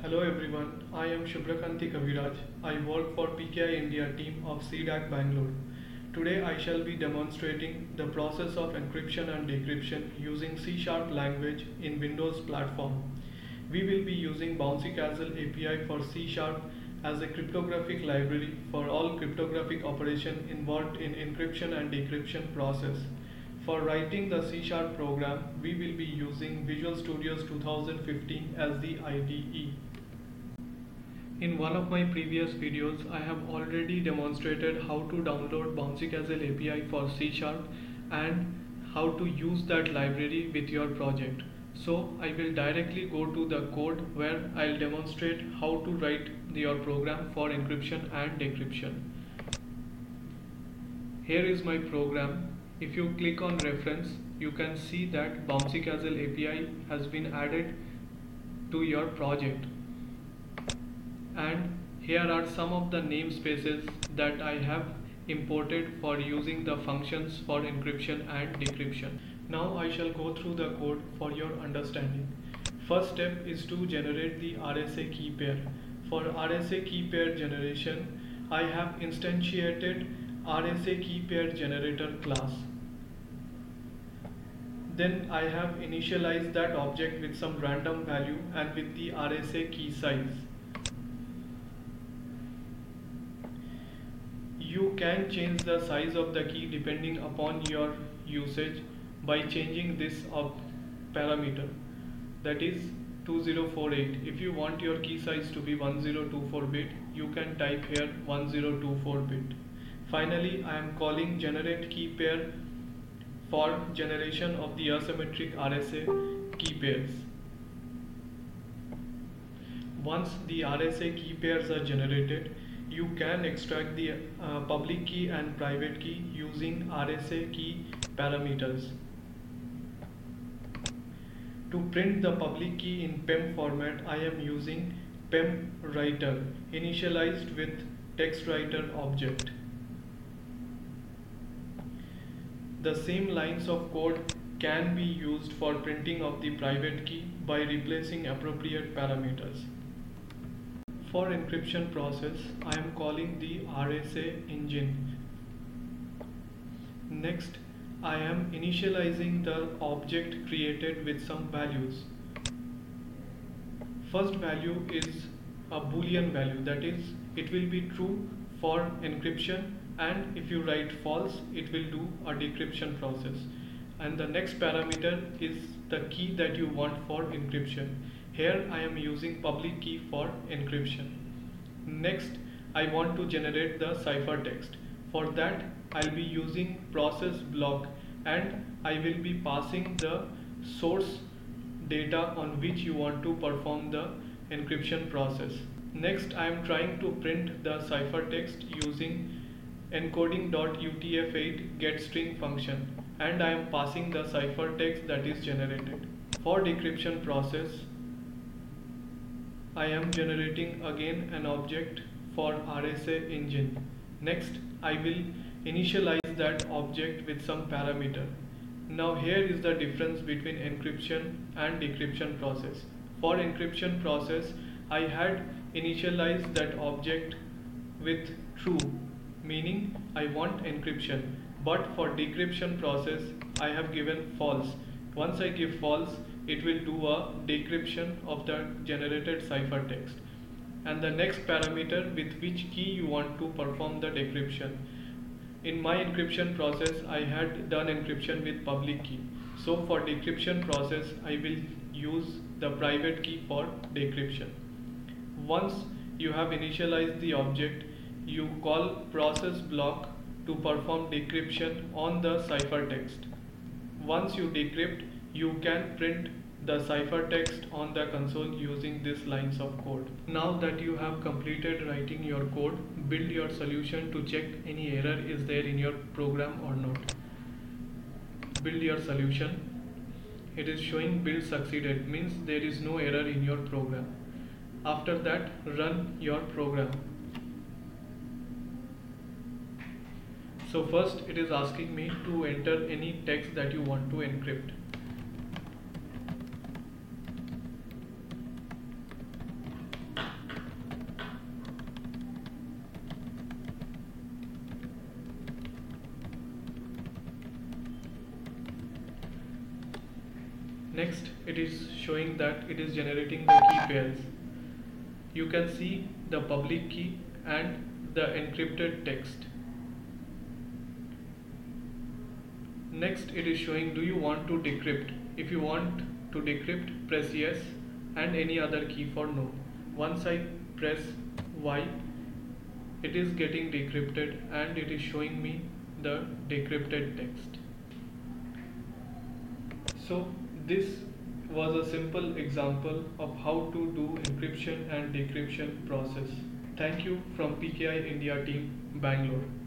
Hello everyone, I am Shubhrakanthi Kaviraj. I work for PKI India team of CDAC Bangalore. Today I shall be demonstrating the process of encryption and decryption using C# language in Windows platform. We will be using Bouncy Castle API for C# as a cryptographic library for all cryptographic operations involved in encryption and decryption process. For writing the C# program, we will be using Visual Studios 2015 as the IDE. In one of my previous videos, I have already demonstrated how to download Bouncy Castle API for C# and how to use that library with your project. So I will directly go to the code where I'll demonstrate how to write your program for encryption and decryption. Here is my program. If you click on reference, you can see that Bouncy Castle API has been added to your project. And here are some of the namespaces that I have imported for using the functions for encryption and decryption. Now I shall go through the code for your understanding. First step is to generate the RSA key pair. For RSA key pair generation, I have instantiated RSA key pair generator class. Then I have initialized that object with some random value and with the RSA key size. You can change the size of the key depending upon your usage by changing this parameter, that is 2048. If you want your key size to be 1024 bit, you can type here 1024 bit. Finally, I am calling generate key pair for generation of the asymmetric RSA key pairs. Once the RSA key pairs are generated, you can extract the public key and private key using RSA key parameters. To print the public key in PEM format, I am using PEM writer initialized with text writer object. The same lines of code can be used for printing of the private key by replacing appropriate parameters. For encryption process, I am calling the RSA engine. Next, I am initializing the object created with some values. First value is a Boolean value, that is, it will be true for encryption, and if you write false, it will do a decryption process. And the next parameter is the key that you want for encryption. Here I am using public key for encryption. Next, I want to generate the ciphertext. For that, I'll be using process block, and I will be passing the source data on which you want to perform the encryption process. Next, I am trying to print the ciphertext using encoding.utf8 getString function, and I am passing the ciphertext that is generated. For decryption process, I am generating again an object for RSA engine. Next, I will initialize that object with some parameter. Now here is the difference between encryption and decryption process. For encryption process, I had initialized that object with true, meaning I want encryption, but for decryption process I have given false. Once I give false, it will do a decryption of the generated ciphertext. And the next parameter with which key you want to perform the decryption. In my encryption process, I had done encryption with public key. So for decryption process, I will use the private key for decryption. Once you have initialized the object, you call process block to perform decryption on the ciphertext. Once you decrypt, you can print the ciphertext on the console using these lines of code. Now that you have completed writing your code, build your solution to check any error is there in your program or not. Build your solution. It is showing build succeeded, means there is no error in your program. After that, run your program. So first it is asking me to enter any text that you want to encrypt. Next, it is showing that it is generating the key pairs. You can see the public key and the encrypted text. Next, it is showing, do you want to decrypt? If you want to decrypt, press yes, and any other key for no. Once I press Y, it is getting decrypted and it is showing me the decrypted text. So this was a simple example of how to do encryption and decryption process. Thank you from PKI India team, Bangalore.